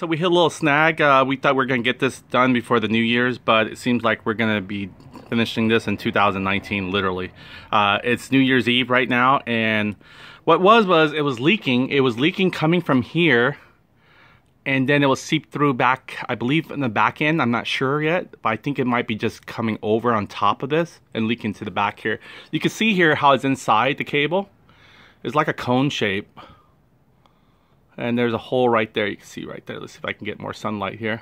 So we hit a little snag. We thought we were going to get this done before the New Year's, but it seems like we're going to be finishing this in 2019, literally. It's New Year's Eve right now, and what was it was leaking. It was leaking coming from here, and then it will seep through back, I believe, in the back end. I'm not sure yet, but I think it might be just coming over on top of this and leaking to the back here. You can see here how it's inside the cable. It's like a cone shape. And there's a hole right there. You can see right there. Let's see if I can get more sunlight here.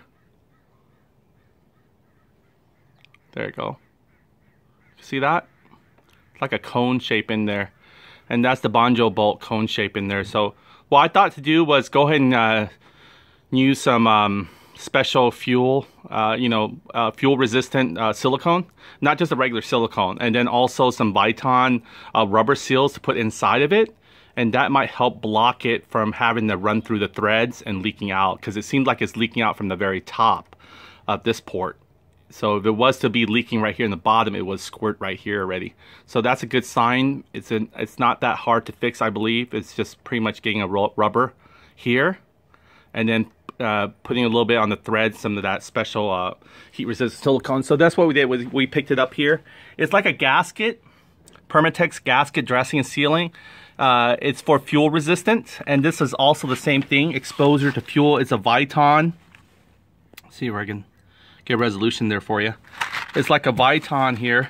There you go. See that? It's like a cone shape in there. And that's the Bonjo bolt cone shape in there. So what I thought to do was go ahead and use some special fuel, fuel resistant silicone, not just a regular silicone, and then also some Viton rubber seals to put inside of it. And that might help block it from having to run through the threads and leaking out, because it seems like it's leaking out from the very top of this port. So if it was to be leaking right here in the bottom, it was squirt right here already. So that's a good sign. It's not that hard to fix, I believe. It's just pretty much getting a rubber here, and then putting a little bit on the thread, some of that special heat resistant silicone. So that's what we did. We picked it up here. It's like a gasket, Permatex gasket dressing and sealing. It's for fuel resistant, and this is also the same thing, exposure to fuel. It's a Viton. Let's see if I can get resolution there for you. It's like a Viton here.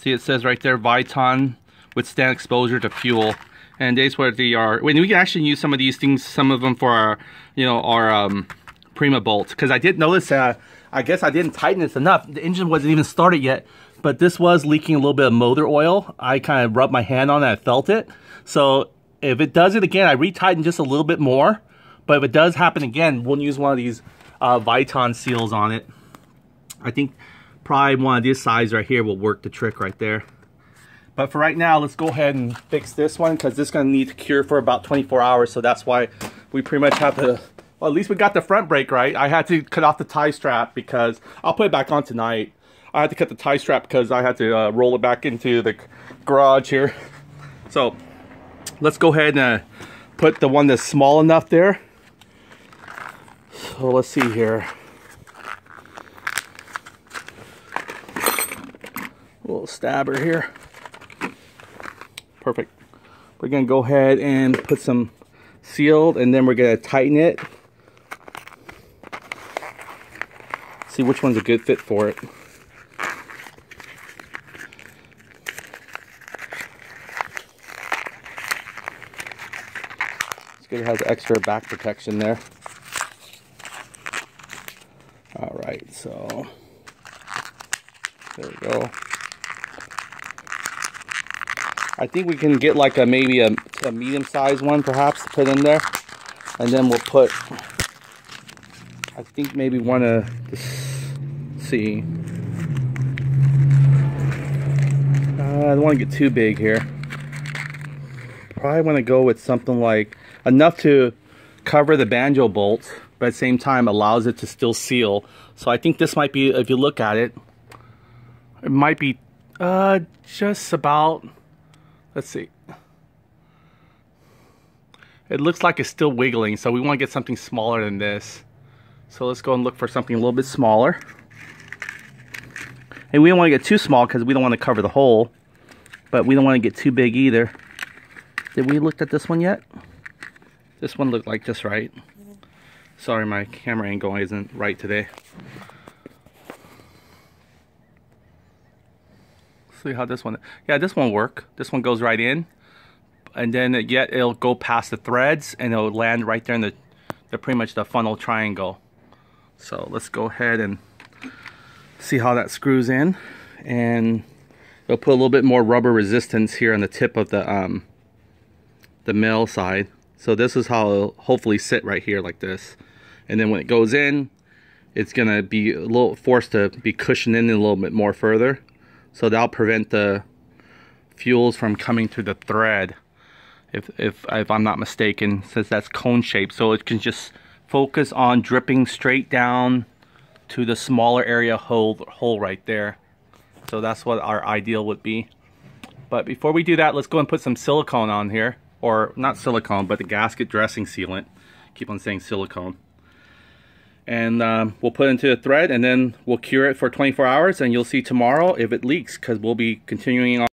See, it says right there, Viton withstand exposure to fuel. And that's where they are. When we can actually use some of these things, some of them for our, Prima bolts. Because I did notice, I guess I didn't tighten this enough. The engine wasn't even started yet, but this was leaking a little bit of motor oil. I kind of rubbed my hand on it, I felt it. So if it does it again, I retighten just a little bit more. But if it does happen again, we'll use one of these Viton seals on it. I think probably one of this size right here will work the trick right there. But for right now, let's go ahead and fix this one, because this is going to need to cure for about 24 hours. So that's why we pretty much have to, well, at least we got the front brake right. I had to cut off the tie strap because, I'll put it back on tonight. I had to cut the tie strap because I had to roll it back into the garage here. So let's go ahead and put the one that's small enough there. So let's see here. A little stabber here. Perfect. We're gonna go ahead and put some sealed, and then we're gonna tighten it. See which one's a good fit for it. It's good to have the extra back protection there. All right, so there we go. I think we can get like maybe a medium-sized one perhaps to put in there, and then we'll put, I think maybe one of, let's see, I don't want to get too big here. Probably want to go with something like enough to cover the Bonjo bolts, but at the same time allows it to still seal. So I think this might be, if you look at it, it might be just about, let's see. It looks like it's still wiggling, so we want to get something smaller than this. So let's go and look for something a little bit smaller. And we don't want to get too small because we don't want to cover the hole, but we don't want to get too big either. Did we look at this one yet? This one looked like just right. Sorry, my camera angle isn't right today. See how this one, yeah, this one work. This one goes right in, and then yet it'll go past the threads and it'll land right there in the pretty much the funnel triangle. So let's go ahead and see how that screws in, and it'll put a little bit more rubber resistance here on the tip of the male side. So this is how it'll hopefully sit right here like this, and then when it goes in, it's gonna be a little forced to be cushioned in a little bit more further. So that'll prevent the fuels from coming through the thread, if I'm not mistaken, since that's cone shaped. So it can just focus on dripping straight down to the smaller area hole right there. So that's what our ideal would be. But before we do that, let's go and put some silicone on here, or not silicone, but the gasket dressing sealant. keep on saying silicone. And we'll put it into a thread, and then we'll cure it for 24 hours, and you'll see tomorrow if it leaks, because we'll be continuing on.